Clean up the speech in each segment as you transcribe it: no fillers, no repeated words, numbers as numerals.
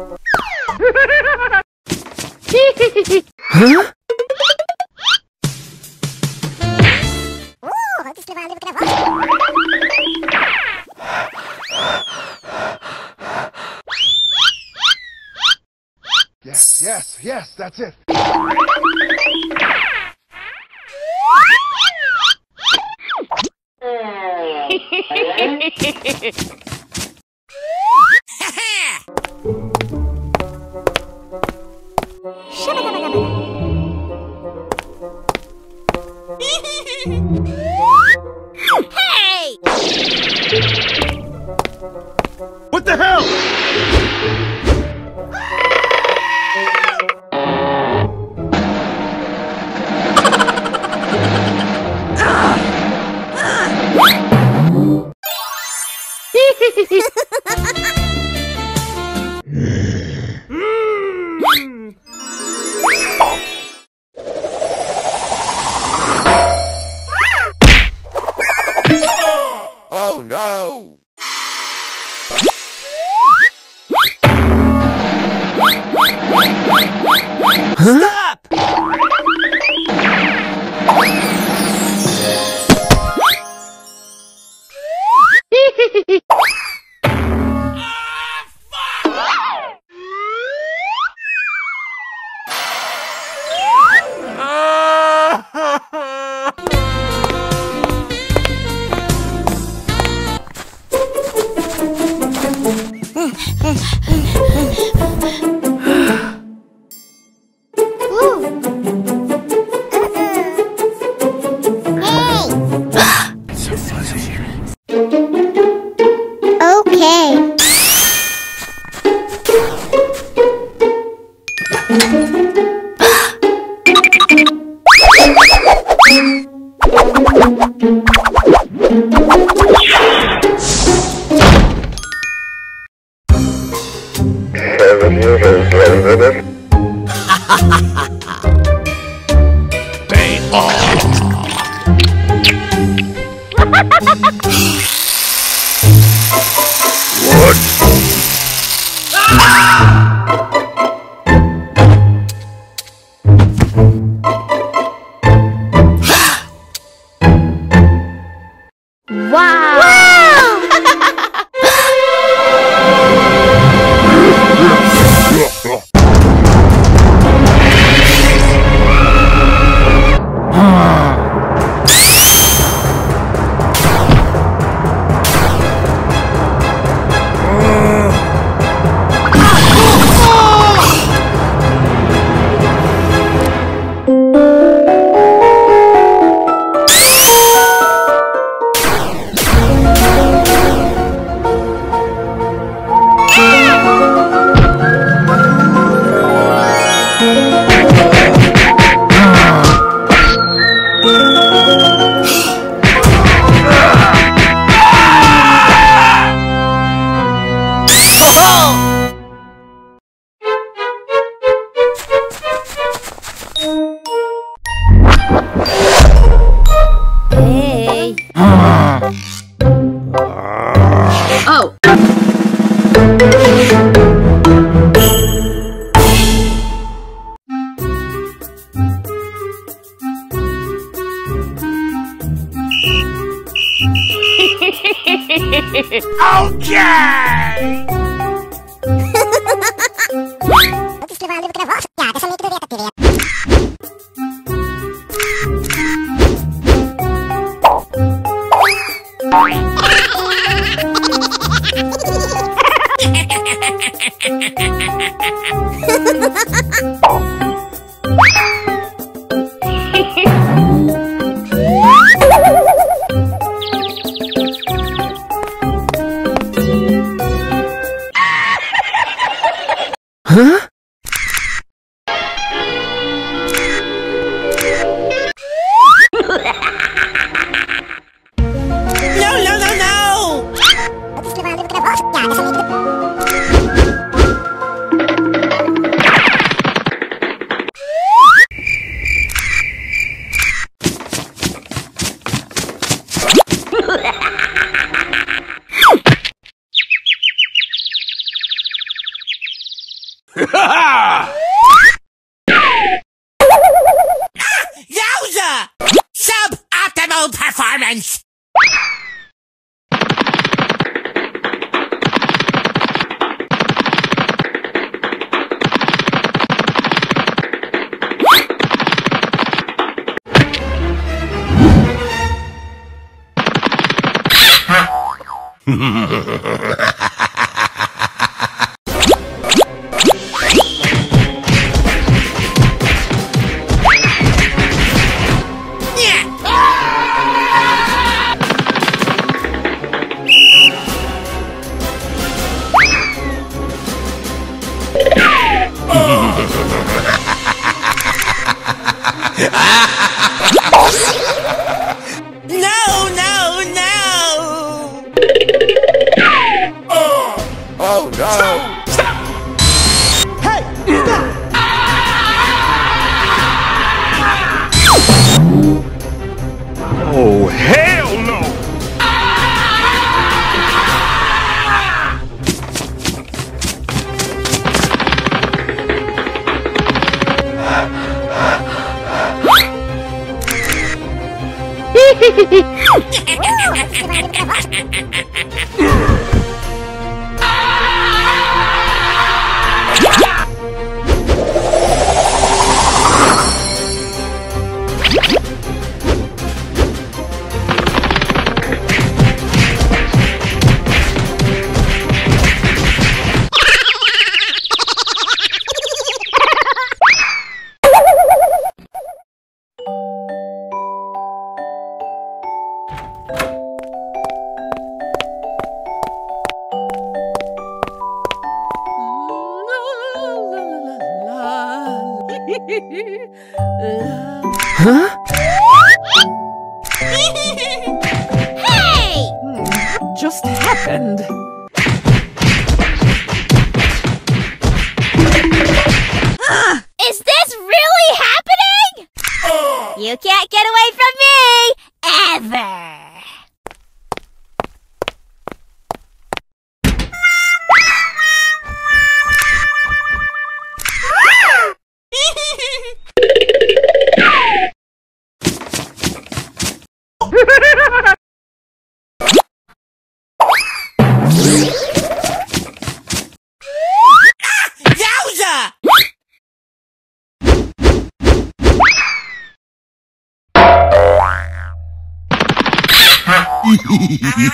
Huh? Yes, yes, yes, that's it. Hey! What the hell? Oh no! Stop! Yowza! Suboptimal performance!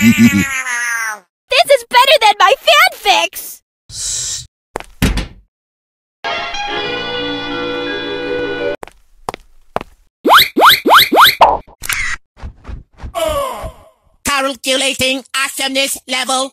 This is better than my fanfics! Calculating awesomeness level.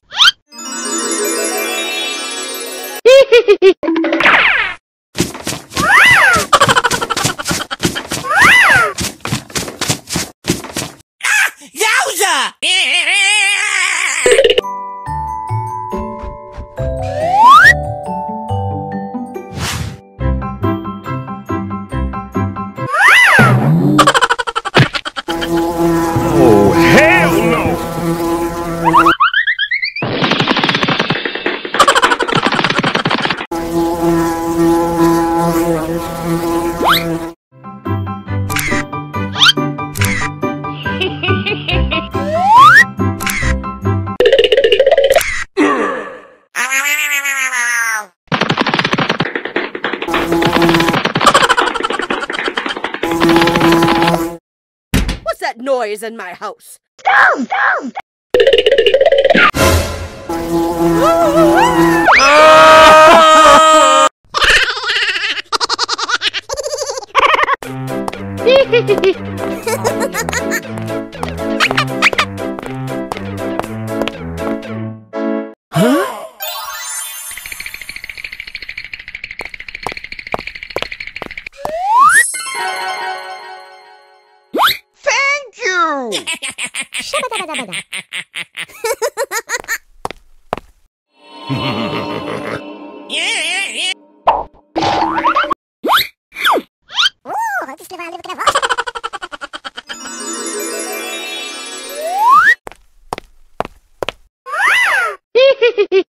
In my house. Go, go. Ha ha ha ha ha!